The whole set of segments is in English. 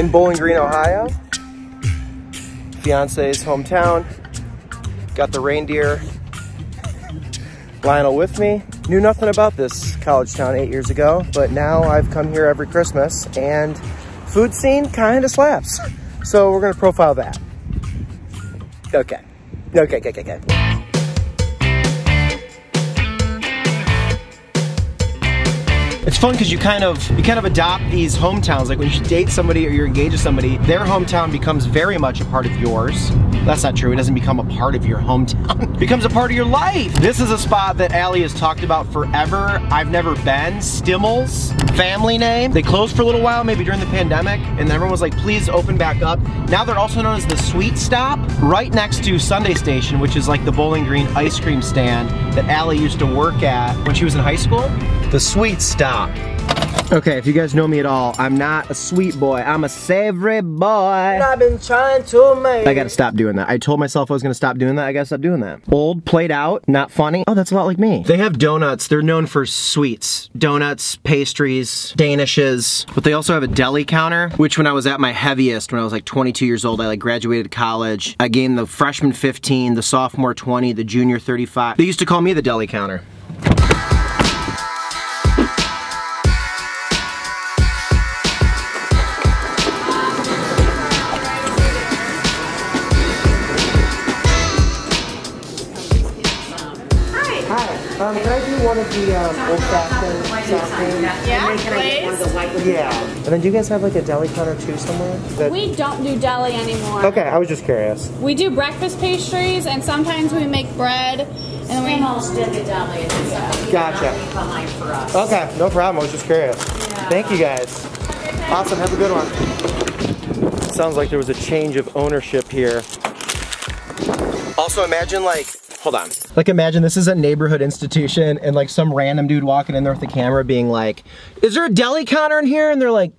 in Bowling Green, Ohio. Fiance's hometown. Got the reindeer. Lionel with me. Knew nothing about this college town 8 years ago, but now I've come here every Christmas and food scene kind of slaps. So we're gonna profile that. Okay. Okay. It's fun because you kind of adopt these hometowns. Like when you date somebody or you're engaged to somebody, their hometown becomes very much a part of yours. That's not true. It doesn't become a part of your hometown. It becomes a part of your life. This is a spot that Allie has talked about forever. I've never been. Stimmel's, family name. They closed for a little while, maybe during the pandemic, and everyone was like, please open back up. Now they're also known as The Sweet Stop, right next to Sunday Station, which is like the Bowling Green ice cream stand that Allie used to work at when she was in high school. The Sweet Stop. Okay, if you guys know me at all, I'm not a sweet boy, I'm a savory boy. I've been trying to make. I gotta stop doing that. I told myself I was gonna stop doing that, I gotta stop doing that. Old, played out, not funny. Oh, that's a lot like me. They have donuts, they're known for sweets. Donuts, pastries, danishes, but they also have a deli counter, which when I was at my heaviest, when I was like 22 years old, I like graduated college. I gained the freshman 15, the sophomore 20, the junior 35. They used to call me the deli counter. One of the Old Fashioned Sour Cream. Yeah, please. Yeah. And then do you guys have like a deli counter too somewhere? That... We don't do deli anymore. Okay, I was just curious. We do breakfast pastries and sometimes we make bread. And then we almost did the deli. Yeah. Gotcha. Behind for us. Okay, no problem. I was just curious. Yeah. Thank you guys. Okay. Awesome. Have a good one. Sounds like there was a change of ownership here. Also, imagine like. Hold on. Like imagine this is a neighborhood institution and like some random dude walking in there with the camera being like, is there a deli counter in here? And they're like,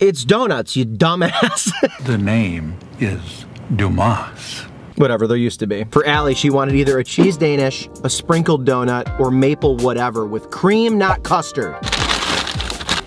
it's donuts, you dumbass. The name is Dumas. Whatever there used to be. For Allie, she wanted either a cheese Danish, a sprinkled donut, or maple whatever with cream, not custard.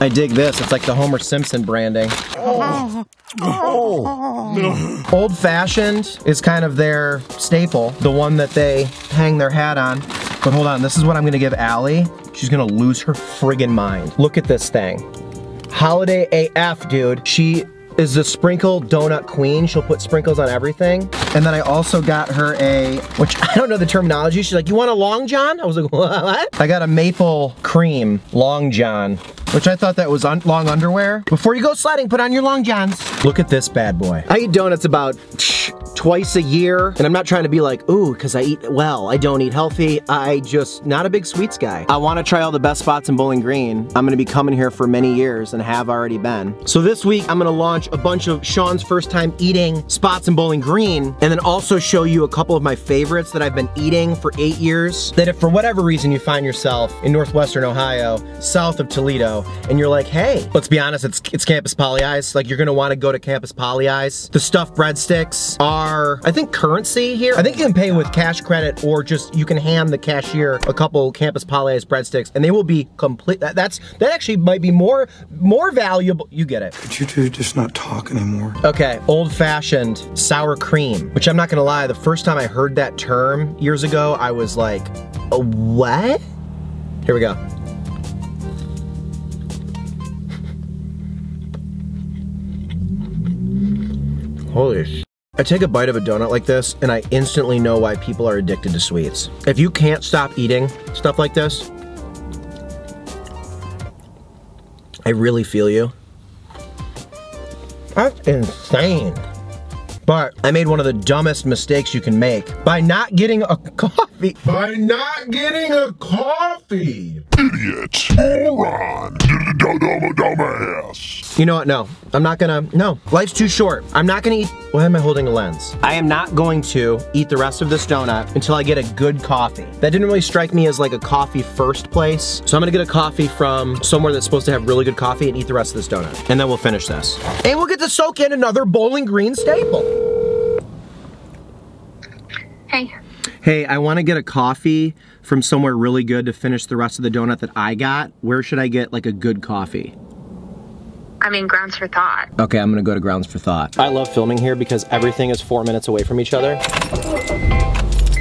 I dig this, it's like the Homer Simpson branding. Oh. Oh. No. Old Fashioned is kind of their staple, the one that they hang their hat on. But hold on, this is what I'm gonna give Allie. She's gonna lose her friggin' mind. Look at this thing. Holiday AF, dude. She is the sprinkle donut queen. She'll put sprinkles on everything. And then I also got her a, which I don't know the terminology. She's like, you want a Long John? I was like, what? I got a maple cream Long John, which I thought that was long underwear. Before you go sledding, put on your Long Johns. Look at this bad boy. I eat donuts about twice a year. And I'm not trying to be like, ooh, cause I eat well. I don't eat healthy. I just, not a big sweets guy. I wanna try all the best spots in Bowling Green. I'm gonna be coming here for many years and have already been. So this week I'm gonna launch a bunch of Sean's first time eating spots in Bowling Green. And then also show you a couple of my favorites that I've been eating for 8 years. That if for whatever reason you find yourself in Northwestern Ohio, south of Toledo, and you're like, hey, let's be honest, it's Campus Pollyeyes. Like you're gonna wanna go to Campus Pollyeyes. The stuffed breadsticks are, I think, currency here. I think you can pay with cash credit or just you can hand the cashier a couple Campus Pollyeyes breadsticks and they will be complete. That actually might be more valuable. You get it. Could you two just not talk anymore? Okay, Old Fashioned sour cream. Which I'm not gonna lie, the first time I heard that term years ago, I was like, what? Here we go. Holy shit. I take a bite of a donut like this and I instantly know why people are addicted to sweets. If you can't stop eating stuff like this, I really feel you. That's insane. But I made one of the dumbest mistakes you can make by not getting a coffee. By not getting a coffee. Idiot. Moron. Dumbass. You know what? No. I'm not gonna. No. Life's too short. I'm not gonna eat. Why am I holding a lens? I am not going to eat the rest of this donut until I get a good coffee. That didn't really strike me as like a coffee first place. So I'm gonna get a coffee from somewhere that's supposed to have really good coffee and eat the rest of this donut. And then we'll finish this. And we'll get to soak in another Bowling Green staple. Hey, I want to get a coffee from somewhere really good to finish the rest of the donut that I got. Where should I get like a good coffee? I mean, Grounds for Thought. Okay, I'm gonna go to Grounds for Thought. I love filming here because everything is 4 minutes away from each other.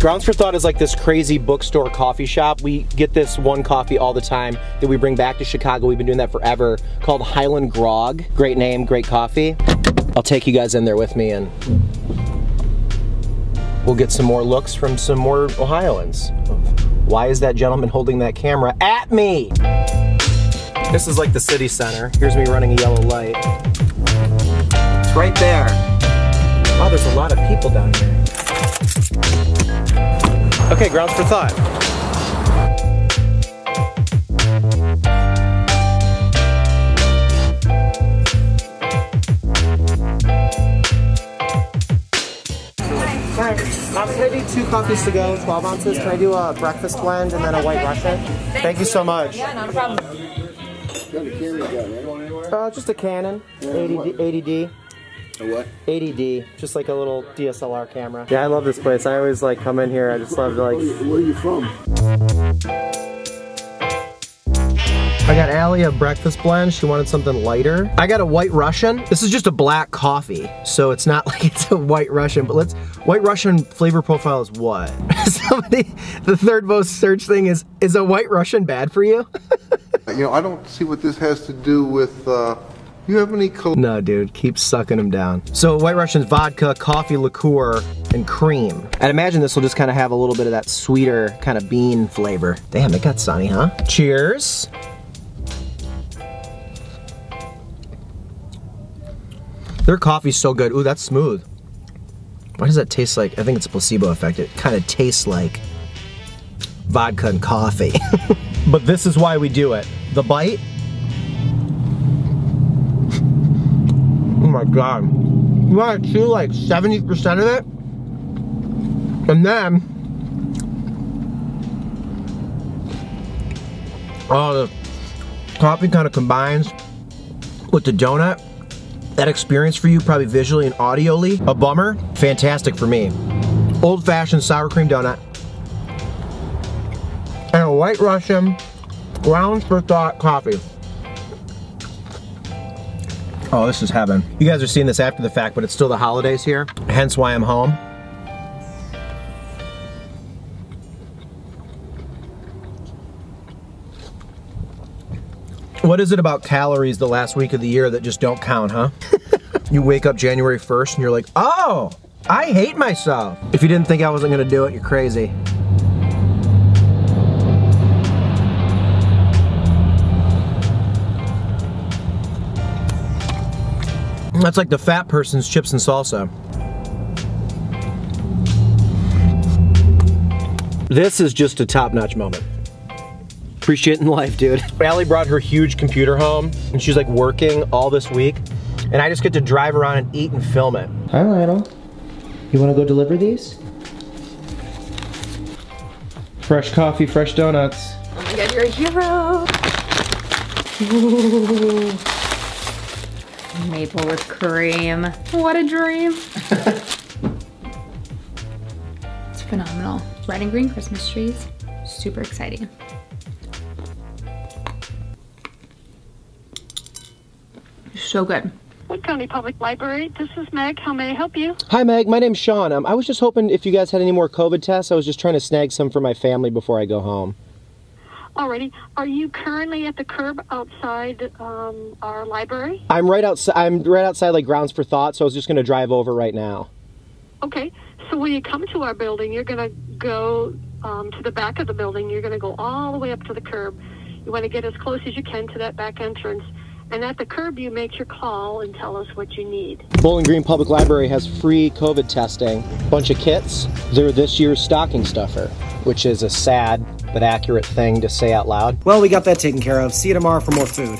Grounds for Thought is like this crazy bookstore coffee shop. We get this one coffee all the time that we bring back to Chicago. We've been doing that forever, called Highland Grog. Great name, great coffee. I'll take you guys in there with me and we'll get some more looks from some more Ohioans. Why is that gentleman holding that camera at me? This is like the city center. Here's me running a yellow light. It's right there. Wow, there's a lot of people down here. Okay, Grounds for Thought. Mom, can I do 2 coffees to go, 12 ounces? Can I do a breakfast blend and then a White Russian? Thank you so much. Yeah, not a problem. Just a Canon 80D. A what? 80D, just like a little DSLR camera. Yeah, I love this place. I always like come in here. I just love to like... Where are you from? I got Allie a breakfast blend. She wanted something lighter. I got a White Russian. This is just a black coffee, so it's not like it's a White Russian, but let's... White Russian flavor profile is what? Somebody... The third most search thing is a White Russian bad for you? You know, I don't see what this has to do with, you have any No, dude, keep sucking them down. So White Russian's vodka, coffee liqueur, and cream. I'd imagine this will just kind of have a little bit of that sweeter kind of bean flavor. Damn, it got sunny, huh? Cheers. Their coffee's so good. Ooh, that's smooth. Why does that taste like? I think it's a placebo effect. It kind of tastes like vodka and coffee. But this is why we do it. The bite. Oh my God. You want to chew like 70% of it? And then, oh, the coffee kind of combines with the donut. That experience for you, probably visually and audioly, a bummer. Fantastic for me. Old Fashioned Sour Cream Donut. And a White Russian Grounds for Thought coffee. Oh, this is heaven. You guys are seeing this after the fact, but it's still the holidays here, hence why I'm home. What is it about calories the last week of the year that just don't count, huh? You wake up January 1st and you're like, oh, I hate myself. If you didn't think I wasn't gonna do it, you're crazy. That's like the fat person's chips and salsa. This is just a top-notch moment. Appreciating life, dude. Allie brought her huge computer home, and she's like working all this week, and I just get to drive around and eat and film it. Hi, Lionel. You wanna go deliver these? Fresh coffee, fresh donuts. Oh my God, you're a hero. Ooh. Maple with cream. What a dream. It's phenomenal. Red and green Christmas trees. Super exciting. So good. Wood County Public Library. This is Meg. How may I help you? Hi, Meg. My name's Sean. I was just hoping if you guys had any more COVID tests. I was just trying to snag some for my family before I go home. Alrighty. Are you currently at the curb outside our library? I'm right outside like Grounds for Thought, so I was just gonna drive over right now. Okay. So when you come to our building, you're gonna go to the back of the building. You're gonna go all the way up to the curb. You wanna get as close as you can to that back entrance. And at the curb, you make your call and tell us what you need. Bowling Green Public Library has free COVID testing. Bunch of kits. They're this year's stocking stuffer, which is a sad but accurate thing to say out loud. Well, we got that taken care of. See you tomorrow for more food.